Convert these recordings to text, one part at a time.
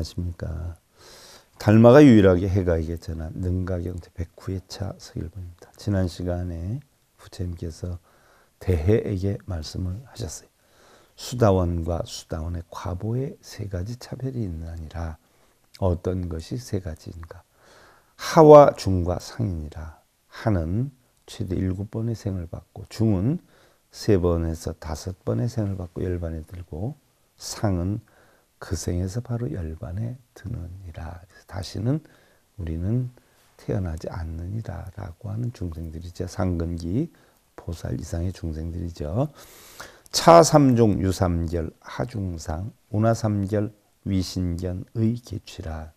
안녕하십니까. 달마가 유일하게 해가에게 전한 능가경태 109회차 석일봉입니다. 지난 시간에 부처님께서 대해에게 말씀을 하셨어요. 수다원과 수다원의 과보에 세 가지 차별이 있느니라. 어떤 것이 세 가지인가? 하와 중과 상이니라. 하는 최대 7번의 생을 받고, 중은 3번에서 5번의 생을 받고 열반에 들고, 상은 그 생에서 바로 열반에 드느니라. 다시는 우리는 태어나지 않느니라 라고 하는 중생들이죠. 상근기 보살 이상의 중생들이죠. 차삼종 유삼결 하중상 운하삼결 위신견의 개취라.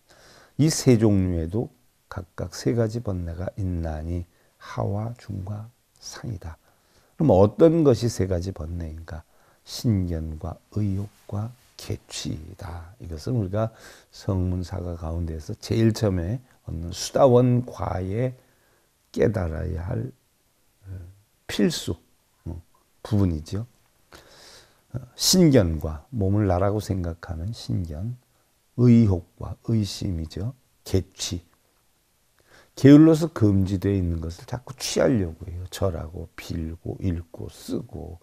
이 세 종류에도 각각 세 가지 번뇌가 있나니 하와 중과 상이다. 그럼 어떤 것이 세 가지 번뇌인가? 신견과 의욕과 개취다. 이것은 우리가 성문사가 가운데서 제일 처음에 얻는 수다원과에 깨달아야 할 필수 부분이죠. 신견과, 몸을 나라고 생각하는 신견, 의혹과 의심이죠. 개취, 게을러서 금지되어 있는 것을 자꾸 취하려고 해요. 절하고 빌고 읽고 쓰고,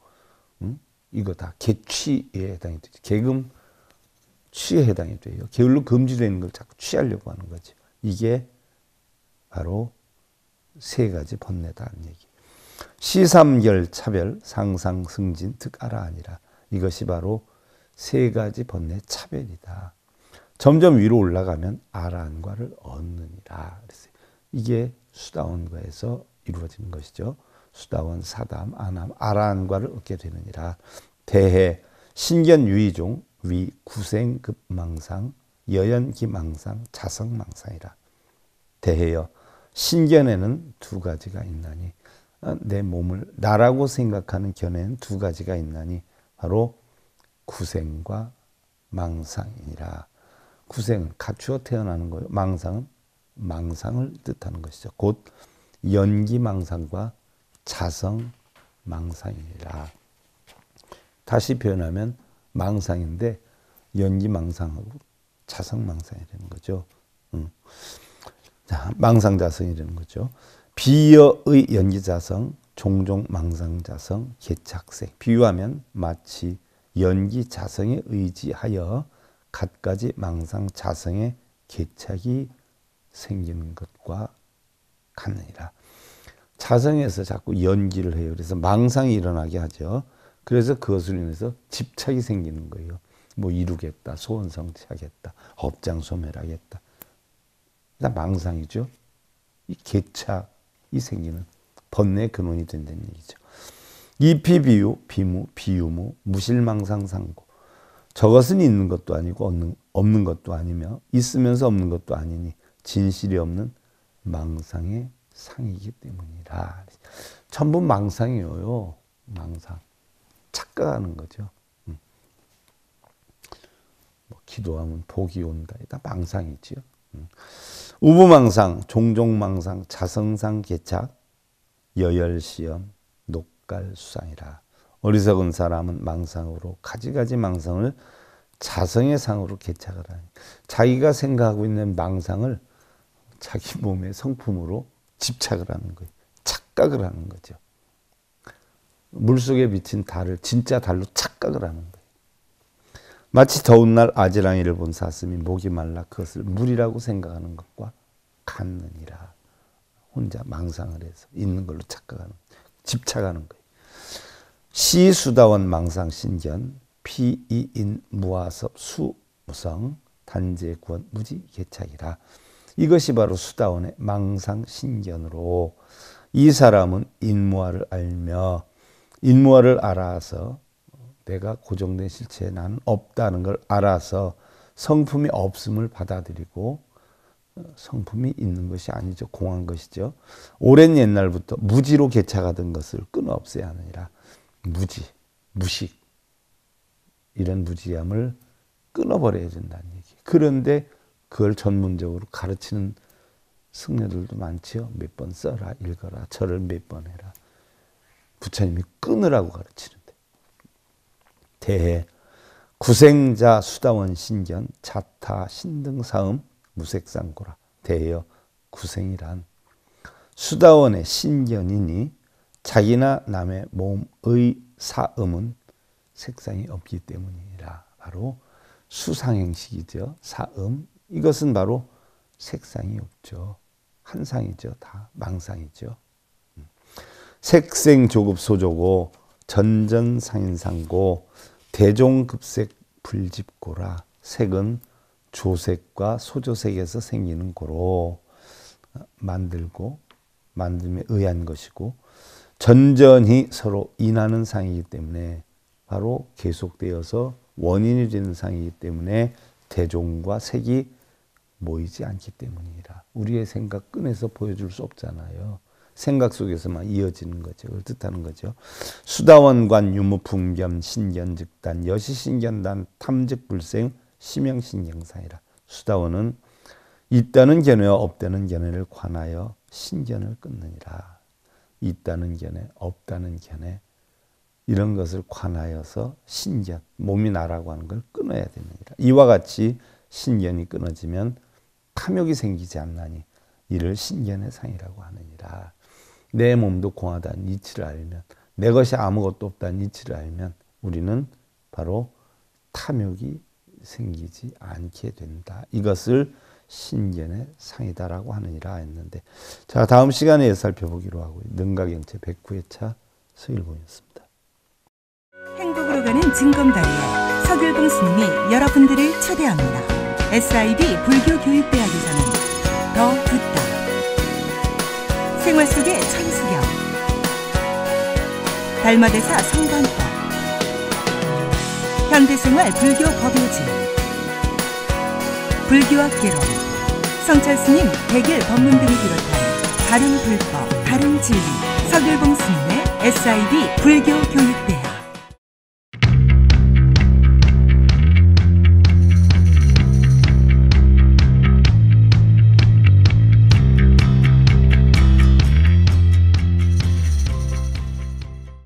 이거 다 개취에 해당이 되죠. 개금 취에 해당이 돼요. 게을러 금지되어 있는 걸 자꾸 취하려고 하는 거죠. 이게 바로 세 가지 번뇌다라는 얘기. 시삼결 차별 상상 승진 득아라 아니라. 이것이 바로 세 가지 번뇌 차별이다. 점점 위로 올라가면 아라한과를 얻느니라. 그랬어요. 이게 수다원과에서 이루어지는 것이죠. 수다원, 사담, 안함, 아라한과를 얻게 되느니라. 대해, 신견 유의종, 위, 구생, 급망상, 여연, 기망상, 자성망상이라. 대해여, 신견에는 두 가지가 있나니, 내 몸을 나라고 생각하는 견에는 두 가지가 있나니, 바로 구생과 망상이니라. 구생은 갖추어 태어나는 거예요. 망상은 망상을 뜻하는 것이죠. 곧 연기망상과 자성망상이니라. 다시 표현하면 망상인데 연기망상하고 자성망상이 되는 거죠. 자, 망상자성이 되는 거죠. 비여의 연기자성, 종종 망상자성, 개착생. 비유하면 마치 연기자성에 의지하여 갖가지 망상자성의 개착이 생기는 것과 같느니라. 자성에서 자꾸 연기를 해요. 그래서 망상이 일어나게 하죠. 그래서 그것으로 인해서 집착이 생기는 거예요. 뭐 이루겠다, 소원성취하겠다, 업장소멸하겠다. 일단 망상이죠. 이 개착이 생기는 번뇌의 근원이 된다는 얘기죠. 이피비유, 비무, 비유무, 무실망상상고. 저것은 있는 것도 아니고 없는 것도 아니며, 있으면서 없는 것도 아니니 진실이 없는 망상의 상이기 때문이라. 전부 망상이에요. 망상. 착각하는 거죠. 뭐 기도하면 복이 온다. 다 망상이지요. 우부망상, 종종망상, 자성상 개착, 여열시험, 녹갈수상이라. 어리석은 사람은 망상으로 가지가지 망상을 자성의 상으로 개착을 하니, 자기가 생각하고 있는 망상을 자기 몸의 성품으로 집착을 하는 거예요. 착각을 하는 거죠. 물속에 비친 달을 진짜 달로 착각을 하는 거예요. 마치 더운 날 아지랑이를 본 사슴이 목이 말라 그것을 물이라고 생각하는 것과 같느니라. 혼자 망상을 해서 있는 걸로 착각하는, 집착하는 거예요. 시수다원 망상신견, 피이인 무아섭 수무성, 단재구원 무지개착이라. 이것이 바로 수다원의 망상신견으로, 이 사람은 인무아를 알며, 인무아를 알아서 내가 고정된 실체에 나는 없다는 걸 알아서 성품이 없음을 받아들이고, 성품이 있는 것이 아니죠. 공한 것이죠. 오랜 옛날부터 무지로 개착하던 것을 끊어 없애야 하느니라. 무지, 무식, 이런 무지함을 끊어버려야 된다는 얘기. 그런데 그걸 전문적으로 가르치는 승려들도 많지요. 몇 번 써라, 읽어라, 절을 몇 번 해라. 부처님이 끊으라고 가르치는데. 대해, 구생자 수다원 신견 자타 신등사음 무색상고라 대여 구생이란 수다원의 신견이니 자기나 남의 몸의 사음은 색상이 없기 때문이라. 바로 수상행식이죠. 사음, 이것은 바로 색상이 없죠. 한상이죠. 다 망상이죠. 색생조급소조고 전전상인상고 대종급색 불집고라. 색은 조색과 소조색에서 생기는 고로 만들고 만듦에 의한 것이고 전전히 서로 인하는 상이기 때문에 바로 계속되어서 원인이 되는 상이기 때문에 대종과 색이 모이지 않기 때문이라. 우리의 생각 꺼내서 보여줄 수 없잖아요. 생각 속에서만 이어지는 거죠. 그걸 뜻하는 거죠. 수다원관 유무풍겸 신견즉단 여시신견단 탐즉불생 심형신경상이라. 수다원은 있다는 견해와 없다는 견해를 관하여 신견을 끊느니라. 있다는 견해, 없다는 견해 이런 것을 관하여서 신견, 몸이 나라고 하는 걸 끊어야 됩니다. 이와 같이 신견이 끊어지면 탐욕이 생기지 않나니 이를 신견의 상이라고 하느니라. 내 몸도 공하다는 이치를 알면, 내 것이 아무것도 없다는 이치를 알면 우리는 바로 탐욕이 생기지 않게 된다. 이것을 신견의 상이다라고 하느니라 했는데, 자, 다음 시간에 살펴보기로 하고요. 능가경 제 109회차 석일봉이었습니다. 행복으로 가는 진검다리에 석일봉 스님이 여러분들을 초대합니다. SIB 불교교육대학에서는 더 듣다, 생활 속의 천수경, 달마대사 성관법, 현대생활 불교 법요지, 불교학개론, 성찰스님 100일 법문 등을 비롯한 다른 불법, 다른 진리, 석일봉 스님의 SIB 불교교육대학.